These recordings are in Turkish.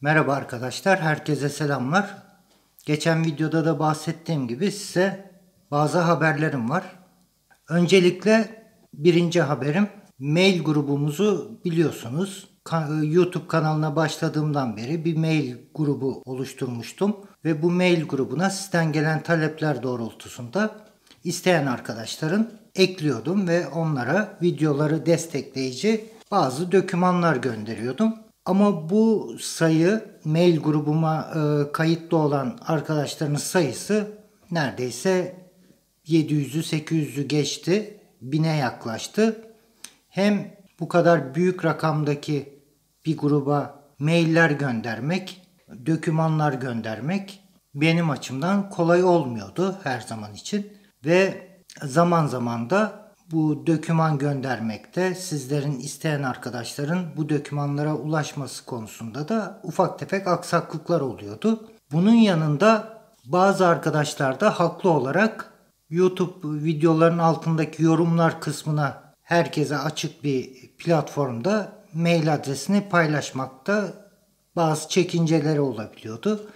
Merhaba arkadaşlar, herkese selamlar. Geçen videoda da bahsettiğim gibi size bazı haberlerim var. Öncelikle birinci haberim, mail grubumuzu biliyorsunuz. YouTube kanalına başladığımdan beri bir mail grubu oluşturmuştum. Ve bu mail grubuna sizden gelen talepler doğrultusunda isteyen arkadaşların ekliyordum ve onlara videoları destekleyici bazı dokümanlar gönderiyordum. Ama bu sayı, mail grubuma kayıtlı olan arkadaşların sayısı neredeyse 700'ü 800'ü geçti, 1000'e yaklaştı. Hem bu kadar büyük rakamdaki bir gruba mailler göndermek, dokümanlar göndermek benim açımdan kolay olmuyordu her zaman için. Ve zaman zaman da bu doküman göndermekte, sizlerin, isteyen arkadaşların bu dokümanlara ulaşması konusunda da ufak tefek aksaklıklar oluyordu. Bunun yanında bazı arkadaşlar da haklı olarak YouTube videoların altındaki yorumlar kısmına, herkese açık bir platformda mail adresini paylaşmakta bazı çekinceleri olabiliyordu.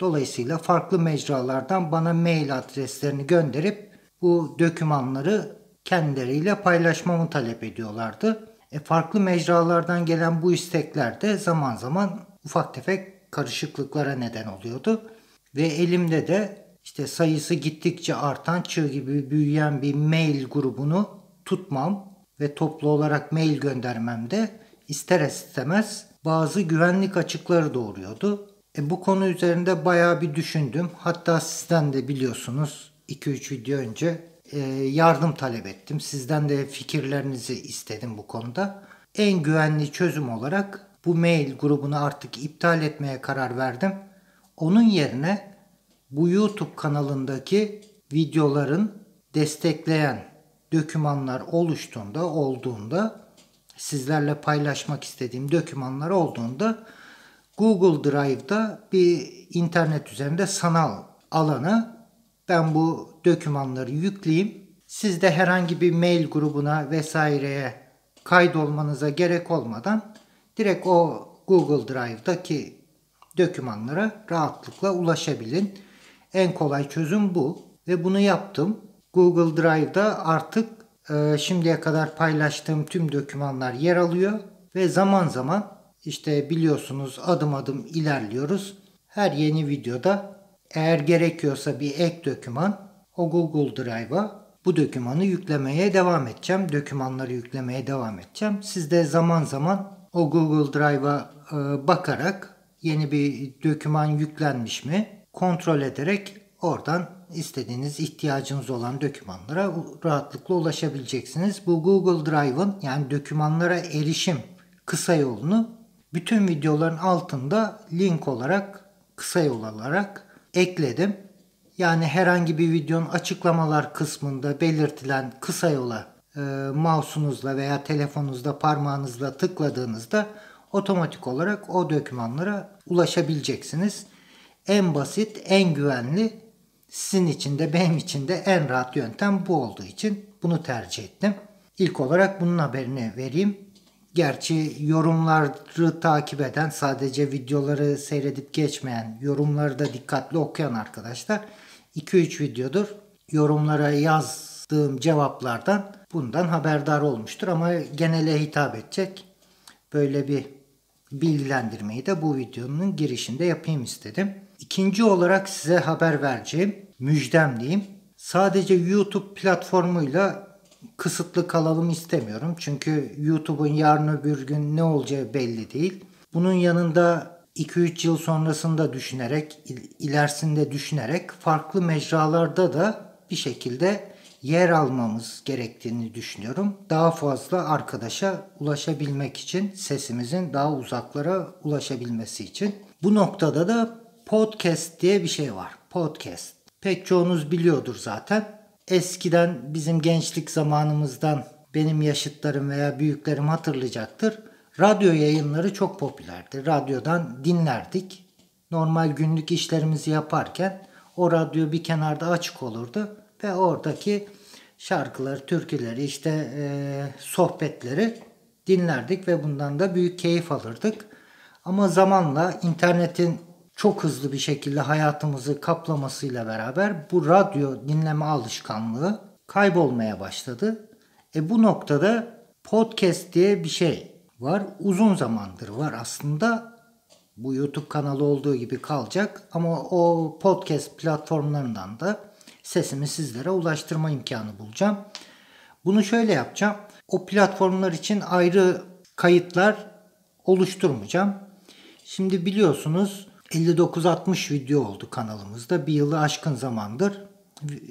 Dolayısıyla farklı mecralardan bana mail adreslerini gönderip bu dokümanları kendileriyle paylaşmamı talep ediyorlardı. Farklı mecralardan gelen bu istekler de zaman zaman ufak tefek karışıklıklara neden oluyordu. Ve elimde de işte sayısı gittikçe artan, çığ gibi büyüyen bir mail grubunu tutmam ve toplu olarak mail göndermemde ister istemez bazı güvenlik açıkları doğuruyordu. Bu konu üzerinde bayağı bir düşündüm. Hatta sizden de biliyorsunuz 2-3 video önce yardım talep ettim. Sizden de fikirlerinizi istedim bu konuda. En güvenli çözüm olarak bu mail grubunu artık iptal etmeye karar verdim. Onun yerine bu YouTube kanalındaki videoların destekleyen dokümanlar olduğunda, sizlerle paylaşmak istediğim dokümanlar olduğunda Google Drive'da bir internet üzerinde sanal alana ben bu dokümanları yükleyeyim. Siz de herhangi bir mail grubuna vesaireye kaydolmanıza gerek olmadan direkt o Google Drive'daki dokümanlara rahatlıkla ulaşabilin. En kolay çözüm bu ve bunu yaptım. Google Drive'da artık şimdiye kadar paylaştığım tüm dokümanlar yer alıyor ve zaman zaman işte biliyorsunuz adım adım ilerliyoruz. Her yeni videoda eğer gerekiyorsa bir ek doküman o Google Drive'a bu dokümanı yüklemeye devam edeceğim. Dokümanları yüklemeye devam edeceğim. Siz de zaman zaman o Google Drive'a bakarak yeni bir doküman yüklenmiş mi kontrol ederek oradan istediğiniz, ihtiyacınız olan dokümanlara rahatlıkla ulaşabileceksiniz. Bu Google Drive'ın, yani dokümanlara erişim kısa yolunu bütün videoların altında link olarak, kısa yol olarak ekledim. Yani herhangi bir videonun açıklamalar kısmında belirtilen kısa yola mouse'unuzla veya telefonunuzda parmağınızla tıkladığınızda otomatik olarak o dokümanlara ulaşabileceksiniz. En basit, en güvenli, sizin için de benim için de en rahat yöntem bu olduğu için bunu tercih ettim. İlk olarak bunun haberini vereyim. Gerçi yorumları takip eden, sadece videoları seyredip geçmeyen, yorumları da dikkatli okuyan arkadaşlar 2-3 videodur yorumlara yazdığım cevaplardan bundan haberdar olmuştur ama genele hitap edecek böyle bir bilgilendirmeyi de bu videonun girişinde yapayım istedim. İkinci olarak size haber vereceğim, müjdem diyeyim. Sadece YouTube platformuyla kısıtlı kalalım istemiyorum. Çünkü YouTube'un yarın öbür gün ne olacağı belli değil. Bunun yanında 2-3 yıl sonrasında düşünerek, ilerisinde düşünerek farklı mecralarda da bir şekilde yer almamız gerektiğini düşünüyorum. Daha fazla arkadaşa ulaşabilmek için, sesimizin daha uzaklara ulaşabilmesi için. Bu noktada da Podcast diye bir şey var. Podcast. Pek çoğunuz biliyordur zaten. Eskiden bizim gençlik zamanımızdan benim yaşıtlarım veya büyüklerim hatırlayacaktır. Radyo yayınları çok popülerdi. Radyodan dinlerdik. Normal günlük işlerimizi yaparken o radyo bir kenarda açık olurdu ve oradaki şarkıları, türküleri, işte sohbetleri dinlerdik ve bundan da büyük keyif alırdık. Ama zamanla internetin çok hızlı bir şekilde hayatımızı kaplamasıyla beraber bu radyo dinleme alışkanlığı kaybolmaya başladı. Bu noktada podcast diye bir şey var. Uzun zamandır var aslında. Bu YouTube kanalı olduğu gibi kalacak ama o podcast platformlarından da sesimi sizlere ulaştırma imkanı bulacağım. Bunu şöyle yapacağım. O platformlar için ayrı kayıtlar oluşturmayacağım. Şimdi biliyorsunuz 59-60 video oldu kanalımızda. Bir yılı aşkın zamandır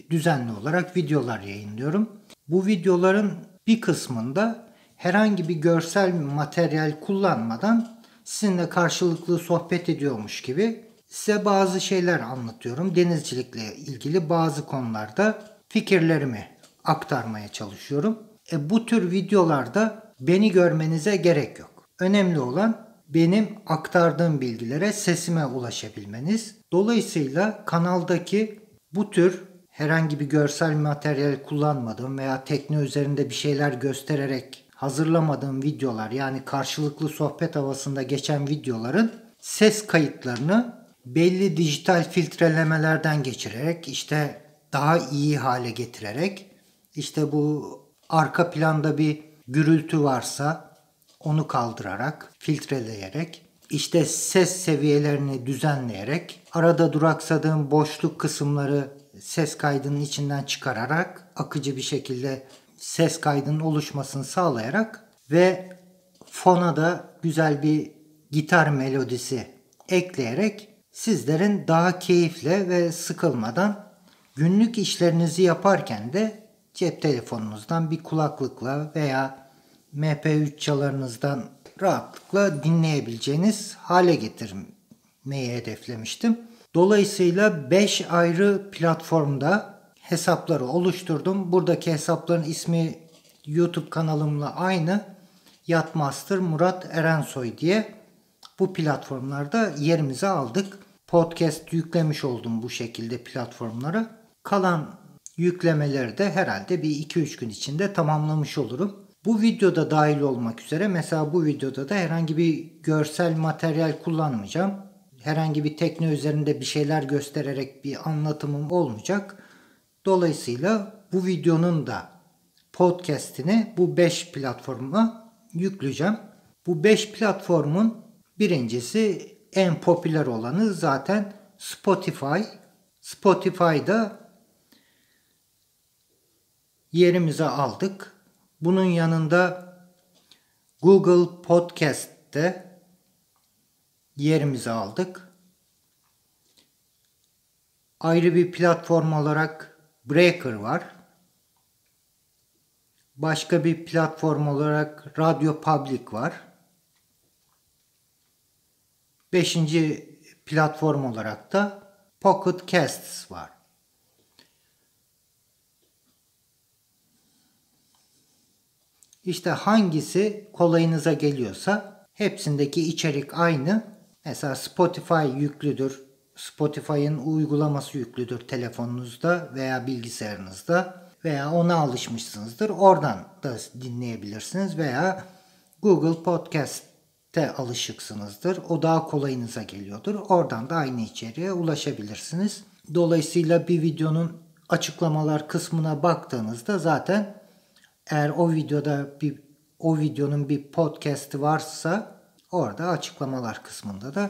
düzenli olarak videolar yayınlıyorum. Bu videoların bir kısmında herhangi bir görsel materyal kullanmadan sizinle karşılıklı sohbet ediyormuş gibi size bazı şeyler anlatıyorum. Denizcilikle ilgili bazı konularda fikirlerimi aktarmaya çalışıyorum. Bu tür videolarda beni görmenize gerek yok. Önemli olan benim aktardığım bilgilere sesime ulaşabilmeniz. Dolayısıyla kanaldaki bu tür herhangi bir görsel materyal kullanmadığım veya tekne üzerinde bir şeyler göstererek hazırlamadığım videolar, yani karşılıklı sohbet havasında geçen videoların ses kayıtlarını belli dijital filtrelemelerden geçirerek, işte daha iyi hale getirerek, işte bu arka planda bir gürültü varsa onu kaldırarak, filtreleyerek, işte ses seviyelerini düzenleyerek, arada duraksadığım boşluk kısımları ses kaydının içinden çıkararak, akıcı bir şekilde ses kaydının oluşmasını sağlayarak ve fona da güzel bir gitar melodisi ekleyerek sizlerin daha keyifle ve sıkılmadan günlük işlerinizi yaparken de cep telefonunuzdan bir kulaklıkla veya MP3 çalarınızdan rahatlıkla dinleyebileceğiniz hale getirmeyi hedeflemiştim. Dolayısıyla 5 ayrı platformda hesapları oluşturdum. Buradaki hesapların ismi YouTube kanalımla aynı. Yachtmaster Murat Erensoy diye bu platformlarda yerimizi aldık. Podcast yüklemiş oldum bu şekilde platformlara. Kalan yüklemeleri de herhalde bir 2-3 gün içinde tamamlamış olurum. Bu videoda dahil olmak üzere, mesela bu videoda da herhangi bir görsel materyal kullanmayacağım. Herhangi bir tekne üzerinde bir şeyler göstererek bir anlatımım olmayacak. Dolayısıyla bu videonun da podcast'ini bu 5 platforma yükleyeceğim. Bu 5 platformun birincisi, en popüler olanı zaten Spotify. Spotify'da yerimizi aldık. Bunun yanında Google Podcast'te yerimizi aldık. Ayrı bir platform olarak Breaker var. Başka bir platform olarak RadioPublic var. 5. platform olarak da Pocket Casts var. İşte hangisi kolayınıza geliyorsa hepsindeki içerik aynı. Mesela Spotify yüklüdür. Spotify'ın uygulaması yüklüdür telefonunuzda veya bilgisayarınızda veya ona alışmışsınızdır. Oradan da dinleyebilirsiniz veya Google Podcast'te alışıksınızdır. O daha kolayınıza geliyordur. Oradan da aynı içeriğe ulaşabilirsiniz. Dolayısıyla bir videonun açıklamalar kısmına baktığınızda zaten eğer o videonun bir podcast'i varsa orada açıklamalar kısmında da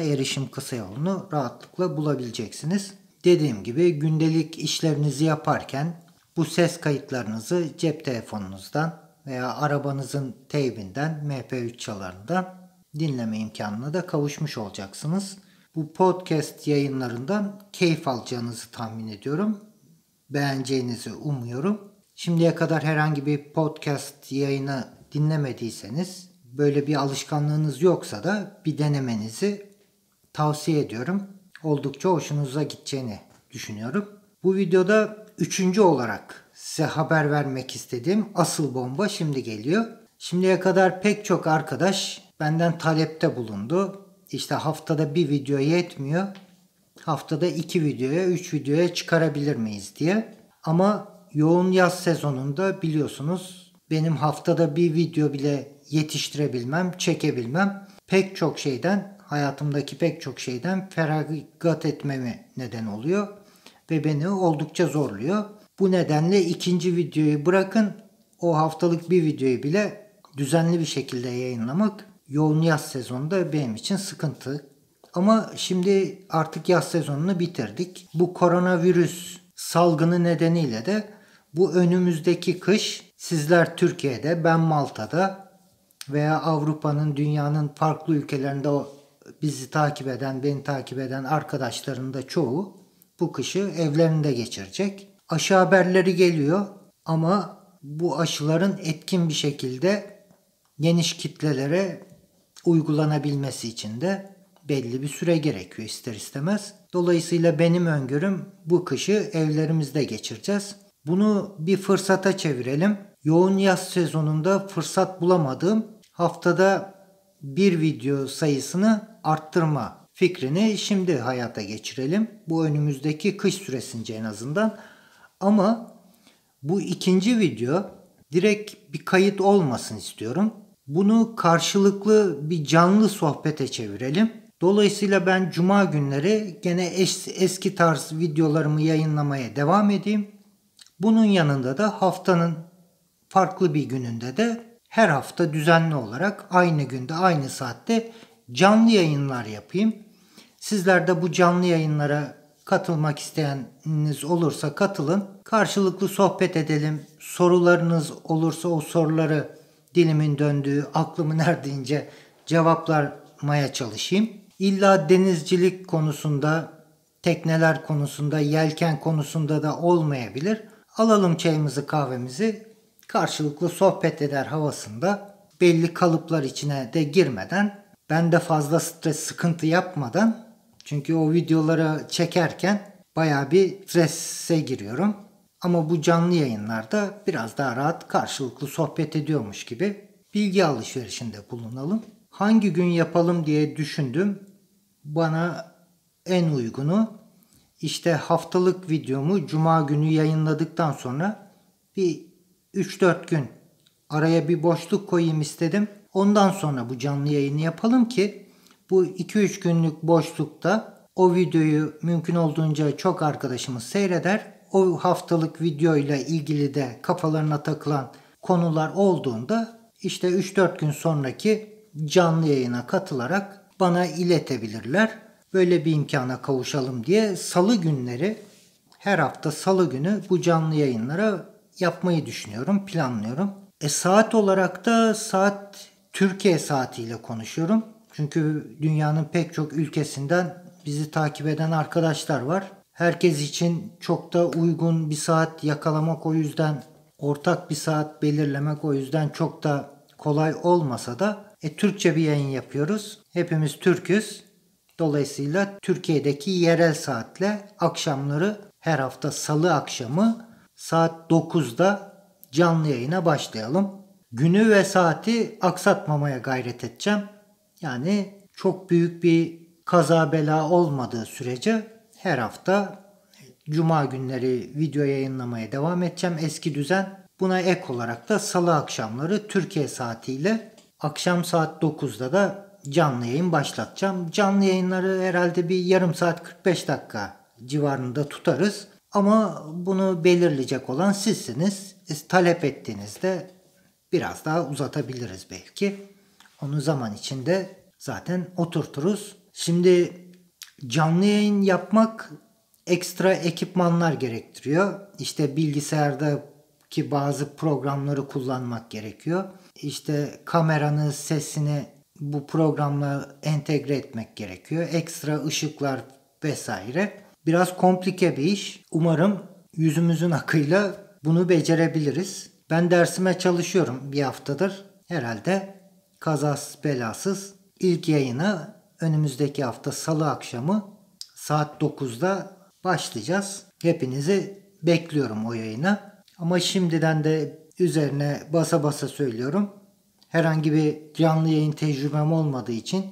erişim kısa yolunu rahatlıkla bulabileceksiniz. Dediğim gibi gündelik işlerinizi yaparken bu ses kayıtlarınızı cep telefonunuzdan veya arabanızın teybinden, MP3 çalarından dinleme imkanına da kavuşmuş olacaksınız. Bu podcast yayınlarından keyif alacağınızı tahmin ediyorum. Beğeneceğinizi umuyorum. Şimdiye kadar herhangi bir podcast yayını dinlemediyseniz, böyle bir alışkanlığınız yoksa da bir denemenizi tavsiye ediyorum. Oldukça hoşunuza gideceğini düşünüyorum. Bu videoda 3. olarak size haber vermek istediğim asıl bomba şimdi geliyor. Şimdiye kadar pek çok arkadaş benden talepte bulundu. İşte haftada bir video yetmiyor. Haftada 2 videoya, 3 videoya çıkarabilir miyiz diye. Ama yoğun yaz sezonunda biliyorsunuz benim haftada bir video bile yetiştirebilmem, çekebilmem pek çok şeyden, hayatımdaki pek çok şeyden feragat etmeme neden oluyor ve beni oldukça zorluyor. Bu nedenle ikinci videoyu bırakın, o haftalık bir videoyu bile düzenli bir şekilde yayınlamak yoğun yaz sezonunda benim için sıkıntı. Ama şimdi artık yaz sezonunu bitirdik. Bu koronavirüs salgını nedeniyle de bu önümüzdeki kış sizler Türkiye'de, ben Malta'da veya Avrupa'nın, dünyanın farklı ülkelerinde bizi takip eden, beni takip eden arkadaşların da çoğu bu kışı evlerinde geçirecek. Aşı haberleri geliyor ama bu aşıların etkin bir şekilde geniş kitlelere uygulanabilmesi için de belli bir süre gerekiyor ister istemez. Dolayısıyla benim öngörüm bu kışı evlerimizde geçireceğiz. Bunu bir fırsata çevirelim. Yoğun yaz sezonunda fırsat bulamadığım haftada bir video sayısını arttırma fikrini şimdi hayata geçirelim. Bu önümüzdeki kış süresince en azından. Ama bu ikinci video direkt bir kayıt olmasın istiyorum. Bunu karşılıklı bir canlı sohbete çevirelim. Dolayısıyla ben cuma günleri gene eski tarz videolarımı yayınlamaya devam edeyim. Bunun yanında da haftanın farklı bir gününde de her hafta düzenli olarak aynı günde aynı saatte canlı yayınlar yapayım. Sizler de bu canlı yayınlara katılmak isteyeniniz olursa katılın. Karşılıklı sohbet edelim. Sorularınız olursa o soruları dilimin döndüğü, aklımın erdiğince cevaplamaya çalışayım. İlla denizcilik konusunda, tekneler konusunda, yelken konusunda da olmayabilir. Alalım çayımızı, kahvemizi, karşılıklı sohbet eder havasında, belli kalıplar içine de girmeden, ben de fazla stres, sıkıntı yapmadan, çünkü o videoları çekerken bayağı bir strese giriyorum. Ama bu canlı yayınlarda biraz daha rahat karşılıklı sohbet ediyormuş gibi bilgi alışverişinde bulunalım. Hangi gün yapalım diye düşündüm. Bana en uygunu işte haftalık videomu cuma günü yayınladıktan sonra bir 3-4 gün araya bir boşluk koyayım istedim. Ondan sonra bu canlı yayını yapalım ki bu 2-3 günlük boşlukta o videoyu mümkün olduğunca çok arkadaşımız seyreder. O haftalık videoyla ilgili de kafalarına takılan konular olduğunda işte 3-4 gün sonraki canlı yayına katılarak bana iletebilirler. Böyle bir imkana kavuşalım diye salı günleri, her hafta salı günü bu canlı yayınlara yapmayı düşünüyorum, planlıyorum. Saat olarak da saat Türkiye saatiyle konuşuyorum. Çünkü dünyanın pek çok ülkesinden bizi takip eden arkadaşlar var. Herkes için çok da uygun bir saat yakalamak, o yüzden ortak bir saat belirlemek o yüzden çok da kolay olmasa da Türkçe bir yayın yapıyoruz. Hepimiz Türk'üz. Dolayısıyla Türkiye'deki yerel saatle akşamları her hafta salı akşamı saat 9'da canlı yayına başlayalım. Günü ve saati aksatmamaya gayret edeceğim. Yani çok büyük bir kaza bela olmadığı sürece her hafta cuma günleri video yayınlamaya devam edeceğim. Eski düzen. Buna ek olarak da salı akşamları Türkiye saatiyle akşam saat 9'da da canlı yayın başlatacağım. Canlı yayınları herhalde bir yarım saat 45 dakika civarında tutarız. Ama bunu belirleyecek olan sizsiniz. Talep ettiğinizde biraz daha uzatabiliriz belki. Onu zaman içinde zaten oturturuz. Şimdi canlı yayın yapmak ekstra ekipmanlar gerektiriyor. İşte bilgisayardaki bazı programları kullanmak gerekiyor. İşte kameranı, sesini bu programla entegre etmek gerekiyor. Ekstra ışıklar vesaire. Biraz komplike bir iş. Umarım yüzümüzün akıyla bunu becerebiliriz. Ben dersime çalışıyorum bir haftadır. Herhalde kazasız belasız ilk yayına önümüzdeki hafta salı akşamı saat 9'da başlayacağız. Hepinizi bekliyorum o yayına. Ama şimdiden de üzerine basa basa söylüyorum. Herhangi bir canlı yayın tecrübem olmadığı için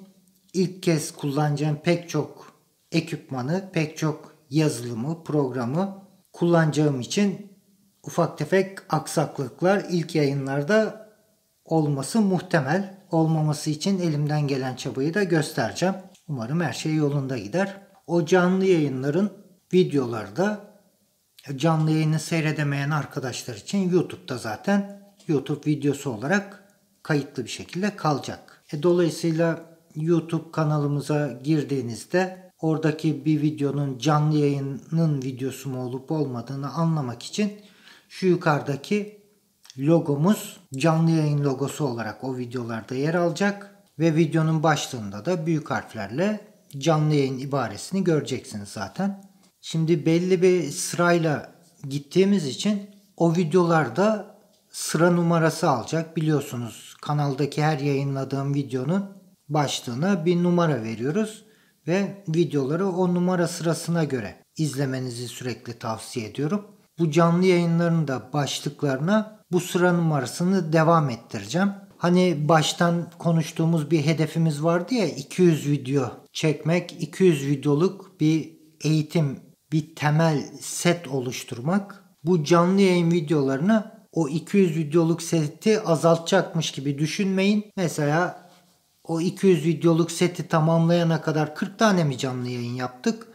ilk kez kullanacağım pek çok ekipmanı, pek çok yazılımı, programı kullanacağım için ufak tefek aksaklıklar ilk yayınlarda olması muhtemel. olmaması için elimden gelen çabayı da göstereceğim. Umarım her şey yolunda gider. O canlı yayınların videoları da canlı yayını seyredemeyen arkadaşlar için YouTube'da zaten YouTube videosu olarak kayıtlı bir şekilde kalacak. Dolayısıyla YouTube kanalımıza girdiğinizde oradaki bir videonun canlı yayının videosu mu olup olmadığını anlamak için şu yukarıdaki logomuz canlı yayın logosu olarak o videolarda yer alacak ve videonun başlığında da büyük harflerle canlı yayın ibaresini göreceksiniz zaten. Şimdi belli bir sırayla gittiğimiz için o videolarda sıra numarası alacak. Biliyorsunuz kanaldaki her yayınladığım videonun başlığına bir numara veriyoruz ve videoları o numara sırasına göre izlemenizi sürekli tavsiye ediyorum. Bu canlı yayınların da başlıklarına bu sıra numarasını devam ettireceğim. Hani baştan konuştuğumuz bir hedefimiz vardı ya, 200 video çekmek, 200 videoluk bir eğitim, bir temel set oluşturmak. Bu canlı yayın videolarını o 200 videoluk seti azaltacakmış gibi düşünmeyin. Mesela o 200 videoluk seti tamamlayana kadar 40 tane mi canlı yayın yaptık?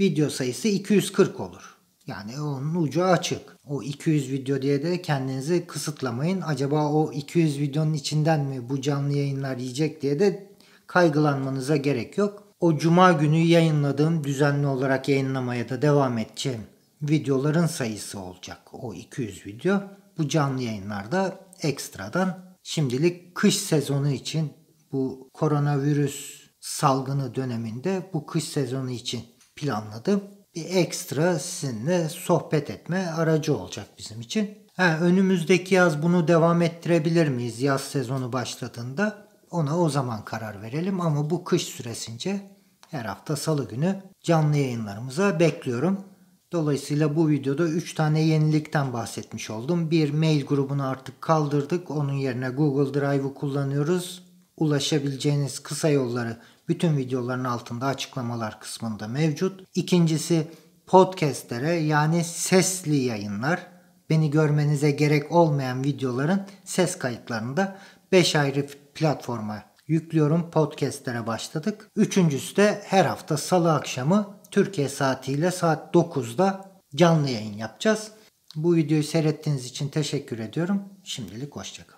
Video sayısı 240 olur. Yani onun ucu açık. O 200 video diye de kendinizi kısıtlamayın. Acaba o 200 videonun içinden mi bu canlı yayınlar yiyecek diye de kaygılanmanıza gerek yok. O cuma günü yayınladığım, düzenli olarak yayınlamaya da devam edeceğim videoların sayısı olacak o 200 video. Bu canlı yayınlarda ekstradan şimdilik kış sezonu için, bu koronavirüs salgını döneminde bu kış sezonu için planladım. Bir ekstra sizinle sohbet etme aracı olacak bizim için. Önümüzdeki yaz bunu devam ettirebilir miyiz yaz sezonu başladığında? Ona o zaman karar verelim ama bu kış süresince her hafta salı günü canlı yayınlarımıza bekliyorum. Dolayısıyla bu videoda 3 tane yenilikten bahsetmiş oldum. Bir, mail grubunu artık kaldırdık. Onun yerine Google Drive'ı kullanıyoruz. Ulaşabileceğiniz kısa yolları bütün videoların altında açıklamalar kısmında mevcut. İkincisi, podcastlere, yani sesli yayınlar. Beni görmenize gerek olmayan videoların ses kayıtlarını da 5 ayrı platforma yüklüyorum. Podcastlere başladık. Üçüncüsü de her hafta salı akşamı Türkiye saatiyle saat 9'da canlı yayın yapacağız. Bu videoyu seyrettiğiniz için teşekkür ediyorum. Şimdilik hoşça kalın.